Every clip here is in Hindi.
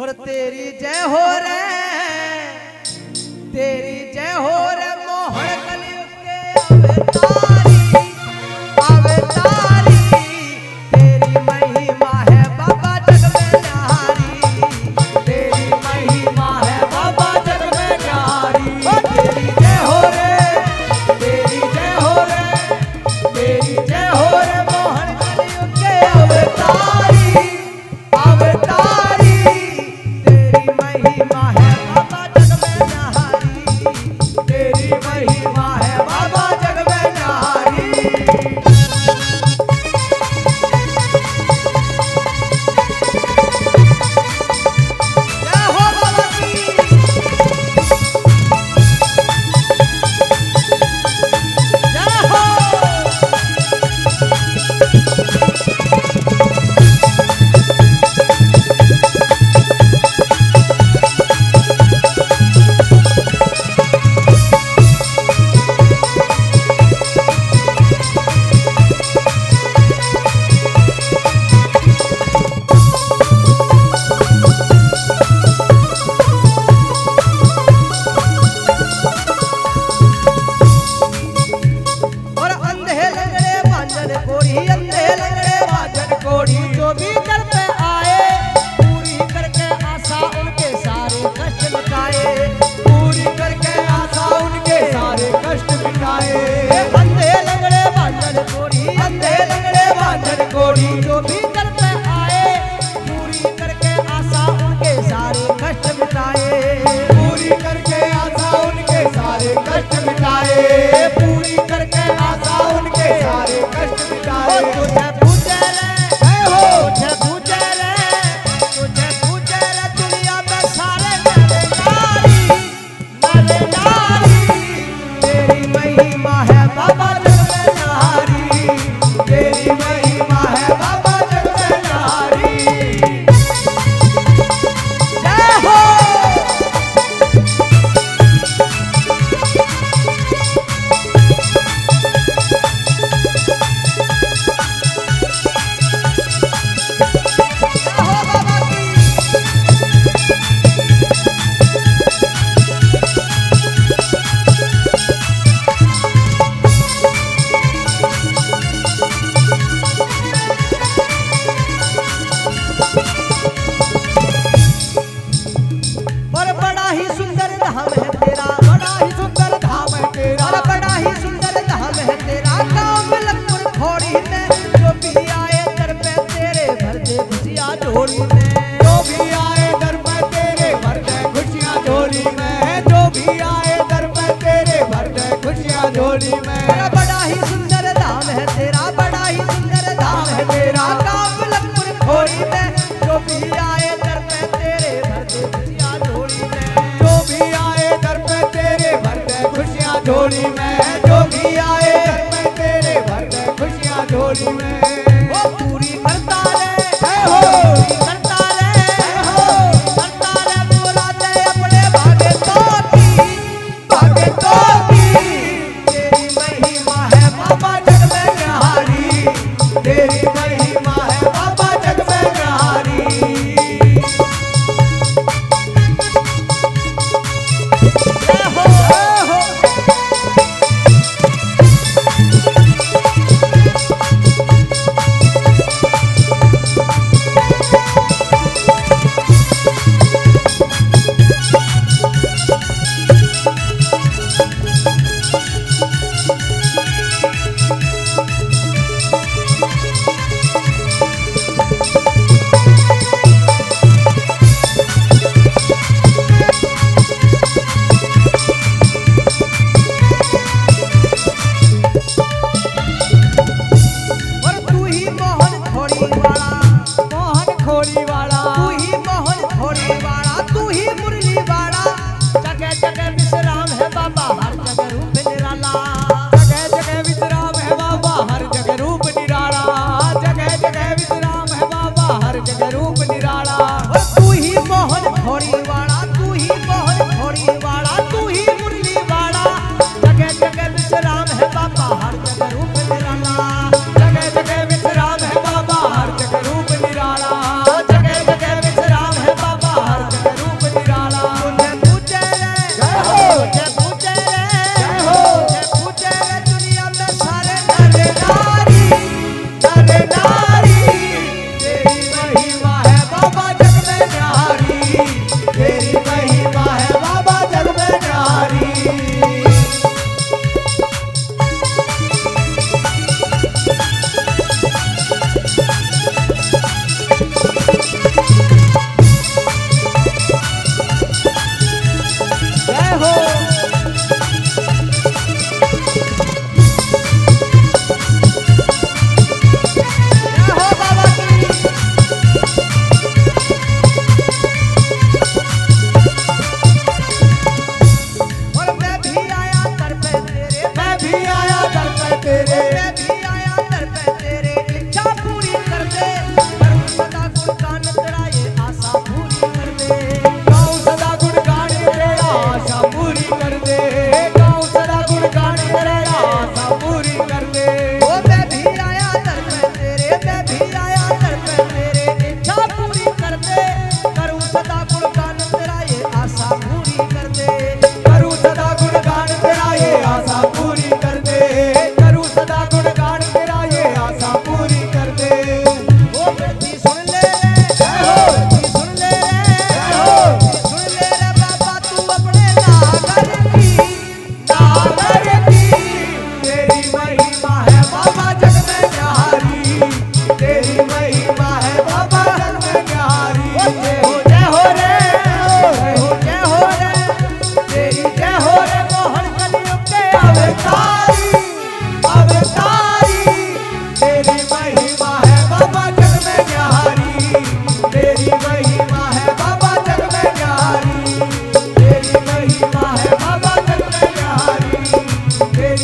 और तेरी जय हो रे, तेरी जय हो रे मोहन कलयुग के अवतारी, अवतारी तेरी महिमा है बाबा जग में न्यारी, तेरी महिमा है बाबा जग में न्यारी, तेरी जय हो रे, तेरी जय हो रे, तेरी जय हो रे मोहन कलयुग के अवतारी, अवतारी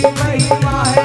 तेरी महिमा है।